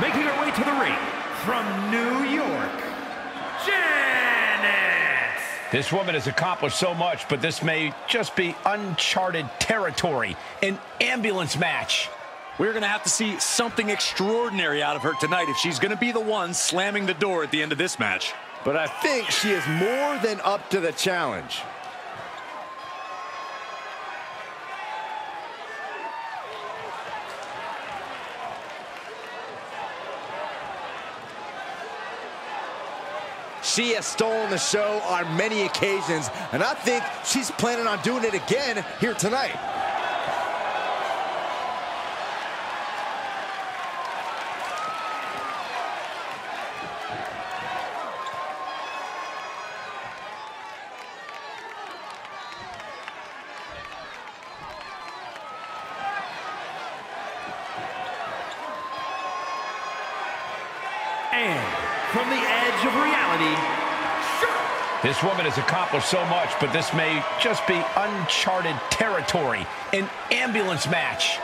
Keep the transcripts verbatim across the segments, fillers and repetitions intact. Making her way to the ring from New York, Janet! This woman has accomplished so much, but this may just be uncharted territory, an ambulance match. We're going to have to see something extraordinary out of her tonight if she's going to be the one slamming the door at the end of this match. But I think she is more than up to the challenge. She has stolen the show on many occasions, and I think she's planning on doing it again here tonight. And from the edge of reality, sure. This woman has accomplished so much, but this may just be uncharted territory, an ambulance match.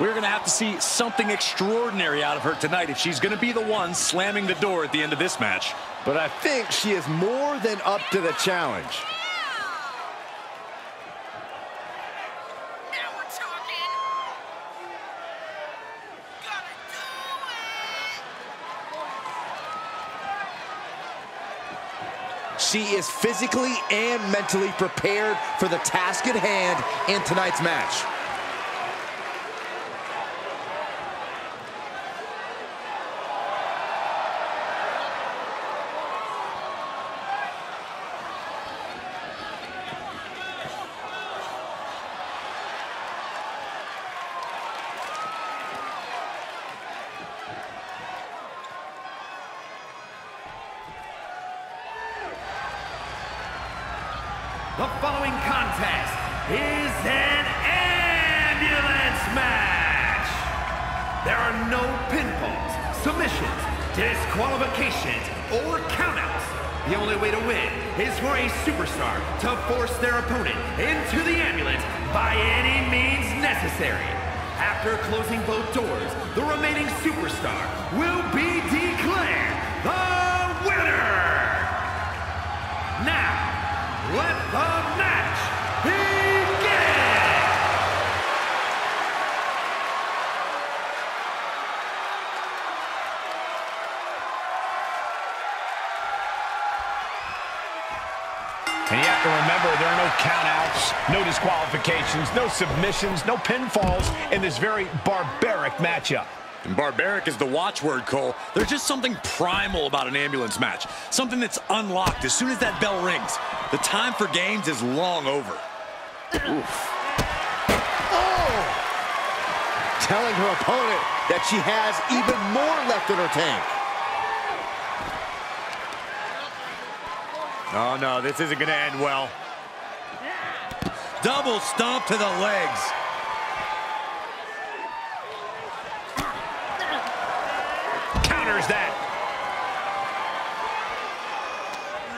We're going to have to see something extraordinary out of her tonight if she's going to be the one slamming the door at the end of this match. But I think she is more than up to the challenge. She is physically and mentally prepared for the task at hand in tonight's match. The following contest is an ambulance match. There are no pinfalls, submissions, disqualifications, or countouts. The only way to win is for a superstar to force their opponent into the ambulance by any means necessary. After closing both doors, the remaining superstar will be declared the winner. Now, let the match begin! And you have to remember, there are no countouts, no disqualifications, no submissions, no pinfalls in this very barbaric matchup. And barbaric is the watchword, Cole. There's just something primal about an ambulance match, something that's unlocked as soon as that bell rings. The time for games is long over. Oof. Oh! Telling her opponent that she has even more left in her tank. Oh, no, this isn't going to end well. Double stomp to the legs. Counters that.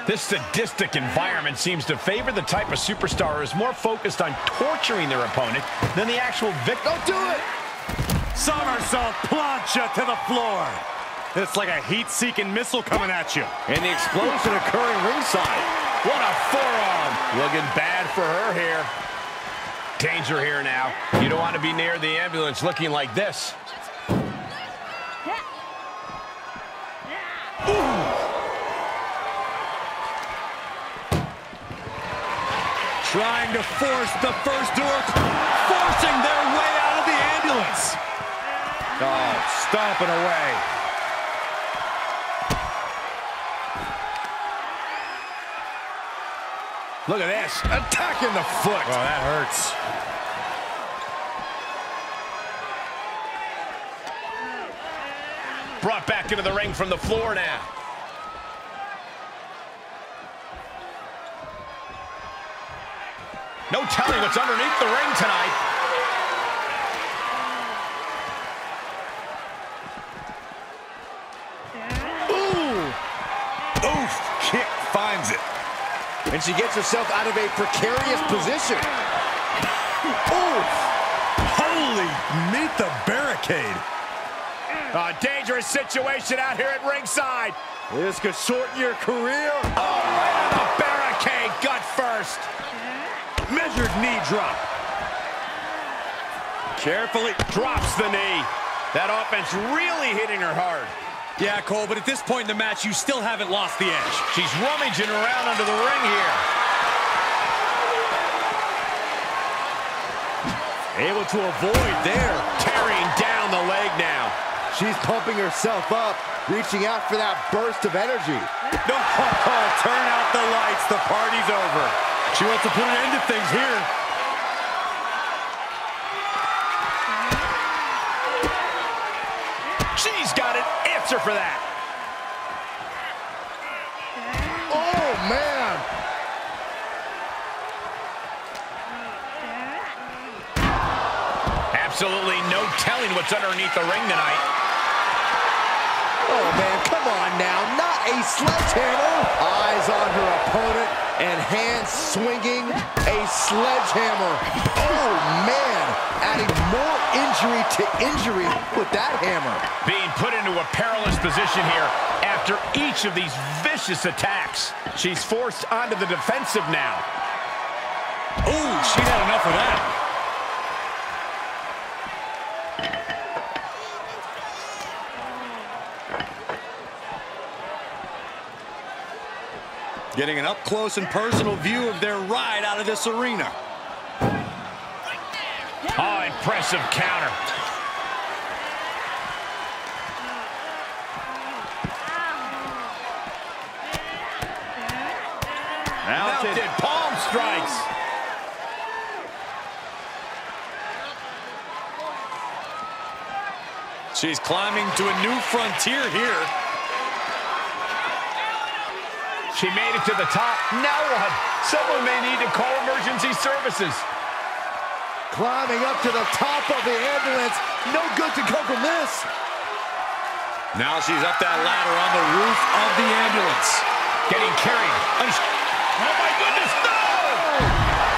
This sadistic environment seems to favor the type of superstar who is more focused on torturing their opponent than the actual victim. Don't do it! Somersault plancha to the floor. It's like a heat-seeking missile coming at you. And the explosion occurring ringside. What a forearm. Looking bad for her here. Danger here now. You don't want to be near the ambulance looking like this. Trying to force the first door, forcing their way out of the ambulance. Oh, stomping away. Look at this, attacking the foot. Oh, that hurts. Brought back into the ring from the floor now. No telling what's underneath the ring tonight. Ooh! Oof! Kick finds it. And she gets herself out of a precarious position. Oof! Holy, meet the barricade. A dangerous situation out here at ringside. This could shorten your career. Oh, right on the barricade, gut first. Measured knee drop. Carefully drops the knee. That offense really hitting her hard. Yeah, Cole, but at this point in the match, you still haven't lost the edge. She's rummaging around under the ring here. Able to avoid there. Tearing down the leg now. She's pumping herself up, reaching out for that burst of energy. No, turn out the lights. The party's over. She wants to put an end to things here. She's got an answer for that. Oh, man. Absolutely no telling what's underneath the ring tonight. Oh, man, come on now. Not a sledgehammer. Eyes on her opponent and hands swinging a sledgehammer. Oh, man. Adding more injury to injury with that hammer. Being put into a perilous position here after each of these vicious attacks. She's forced onto the defensive now. Ooh, she had enough of that. Getting an up-close and personal view of their ride out of this arena. Oh, impressive counter. Mounted, Mounted palm strikes. She's climbing to a new frontier here. She made it to the top. Now what? Someone may need to call emergency services. Climbing up to the top of the ambulance. No good to come from this. Now she's up that ladder on the roof of the ambulance. Getting carried. Oh, my goodness, no!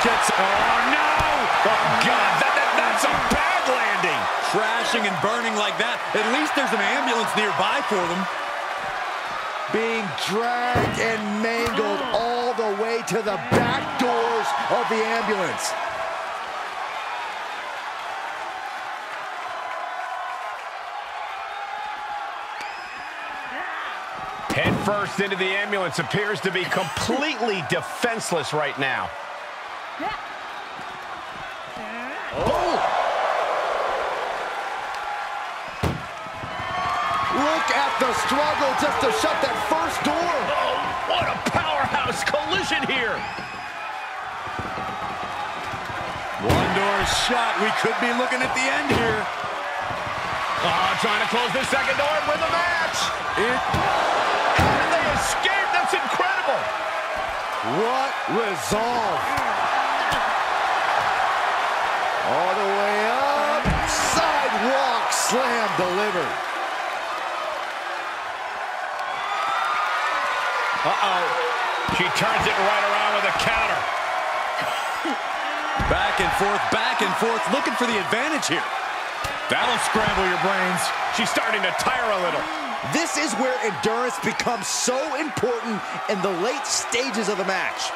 Gets, oh, no! Oh, God, that, that, that's a bad landing. Crashing and burning like that. At least there's an ambulance nearby for them. Being dragged and mangled all the way to the back doors of the ambulance. Head first into the ambulance, appears to be completely defenseless right now. Oh! Look at the struggle just to shut that first door. Oh, what a powerhouse collision here. One door shut. We could be looking at the end here. Oh, trying to close the second door and win the match. It... Escape, that's incredible. What resolve. All the way up. Sidewalk slam delivered. Uh-oh. She turns it right around with a counter. Back and forth, back and forth, looking for the advantage here. That'll scramble your brains. She's starting to tire a little. This is where endurance becomes so important in the late stages of the match.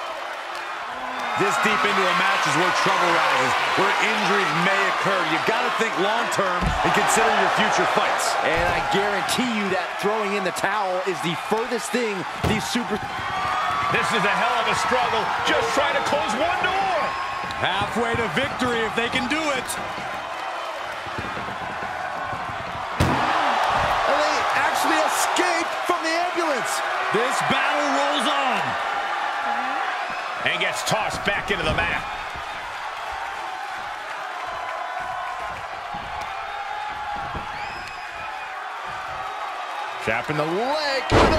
This deep into a match is where trouble rises, where injuries may occur. You've got to think long-term and consider your future fights. And I guarantee you that throwing in the towel is the furthest thing these super... This is a hell of a struggle. Just try to close one door. Halfway to victory if they can do it. Escaped from the ambulance. This battle rolls on. And gets tossed back into the mat. Trapping the leg with a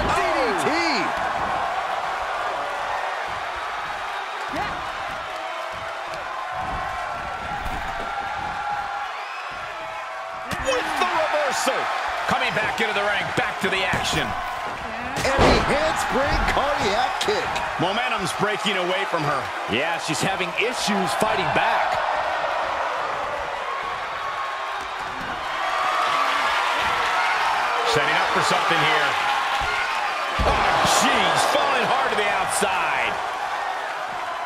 D D T. Yeah. With the reversal. Coming back into the ring, back to the action. And the handspring cardiac kick. Momentum's breaking away from her. Yeah, she's having issues fighting back. for something here. Oh, jeez, falling hard to the outside.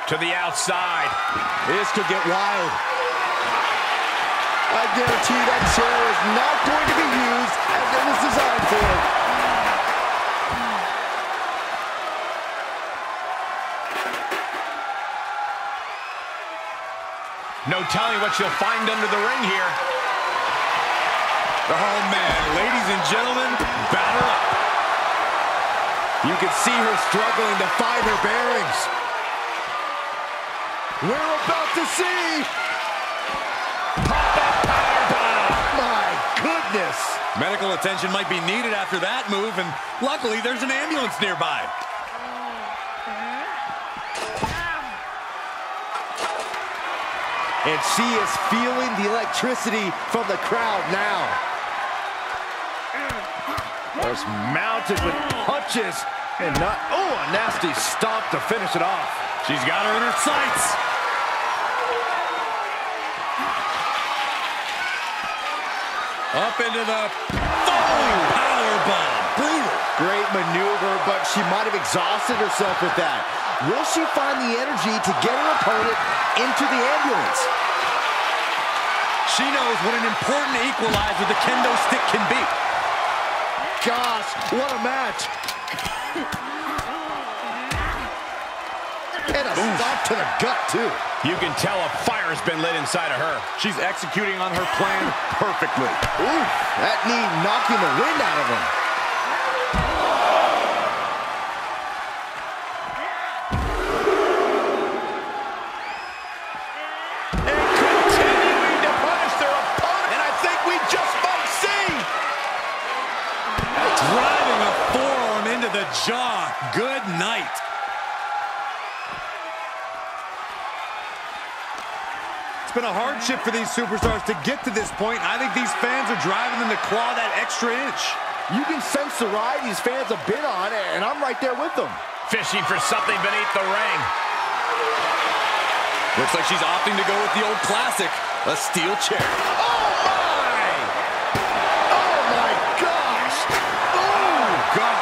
To the outside. This could get wild. I guarantee that chair is not going to be used as it was designed for. No telling what you'll find under the ring here. Oh, man. Ladies and gentlemen, batter up. You can see her struggling to find her bearings. We're about to see. Pop-up powerbomb. My goodness. Medical attention might be needed after that move, and luckily there's an ambulance nearby. And she is feeling the electricity from the crowd now. Just mounted with punches and not, oh, a nasty stomp to finish it off. She's got her in her sights. Up into the oh, powerbomb. Brutal. Great maneuver, but she might have exhausted herself with that. Will she find the energy to get her opponent into the ambulance? She knows what an important equalizer the kendo stick can be. Gosh, what a match. And a Oof. stop to the gut, too. You can tell a fire has been lit inside of her. She's executing on her plan perfectly. Ooh, that knee knocking the wind out of him. Jaw, good night. It's been a hardship for these superstars to get to this point. I think these fans are driving them to claw that extra inch. You can sense the ride these fans have been on, and I'm right there with them. Fishing for something beneath the ring. Looks like she's opting to go with the old classic, a steel chair. Oh, my! Oh, my gosh! Oh, God!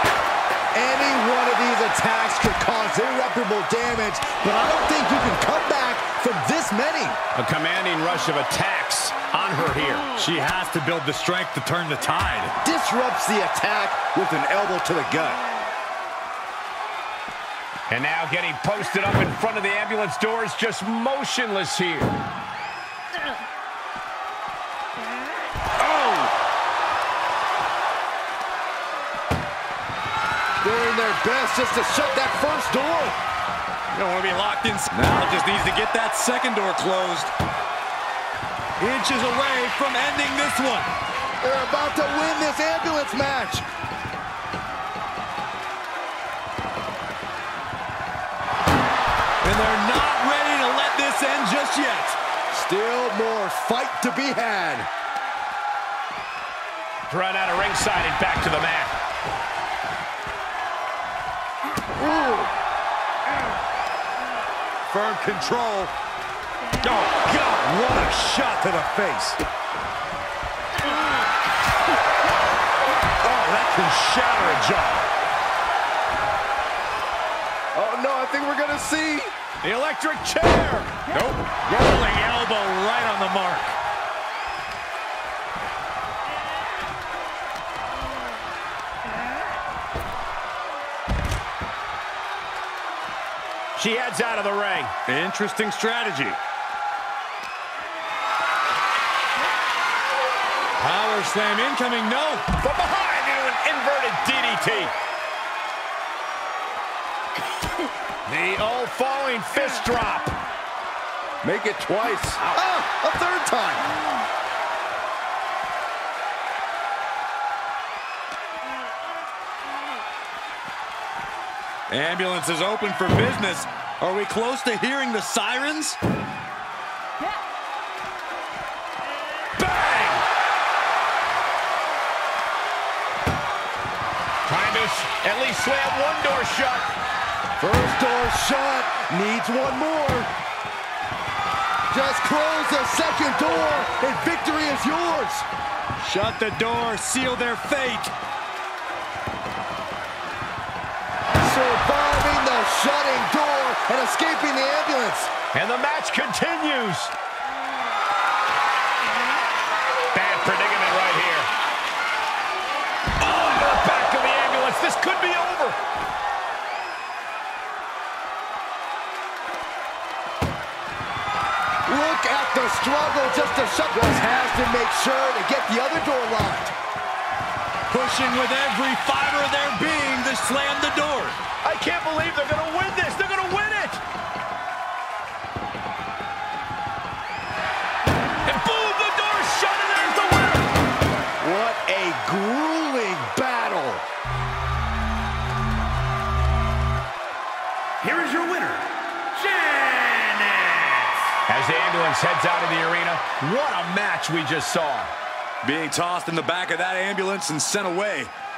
Any one of these attacks could cause irreparable damage, but I don't think you can come back from this many. A commanding rush of attacks on her here. She has to build the strength to turn the tide. Disrupts the attack with an elbow to the gut. And now getting posted up in front of the ambulance doors, just motionless here. Doing their best just to shut that first door. You don't want to be locked in. Now just needs to get that second door closed. Inches away from ending this one. They're about to win this ambulance match. And they're not ready to let this end just yet. Still more fight to be had. Run out of ringside and back to the mat. Ooh. Firm control. Oh, God, what a shot to the face. Oh, that can shatter a jaw. Oh, no, I think we're going to see the electric chair. Nope. Rolling elbow right on the mark. She heads out of the ring. Interesting strategy. Power slam incoming, no. From behind into an inverted D D T. The old falling fist drop. Make it twice. Ah, a third time. Ambulance is open for business. Are we close to hearing the sirens? Yeah. Bang! Trying to at least slam one door shut. First door shut, needs one more. Just close the second door and victory is yours. Shut the door, seal their fate. sliding door and escaping the ambulance. And the match continues. Bad predicament right here. Oh, to the back of the ambulance. This could be over. Look at the struggle just to shut this. Has to make sure to get the other door locked. Pushing with every fiber of their being to slam the door. I can't believe they're going to win this. They're going to win it. And boom, the door's shut, and there's the winner. What a grueling battle. Here is your winner, Janet. As the ambulance heads out of the arena, what a match we just saw. Being tossed in the back of that ambulance and sent away.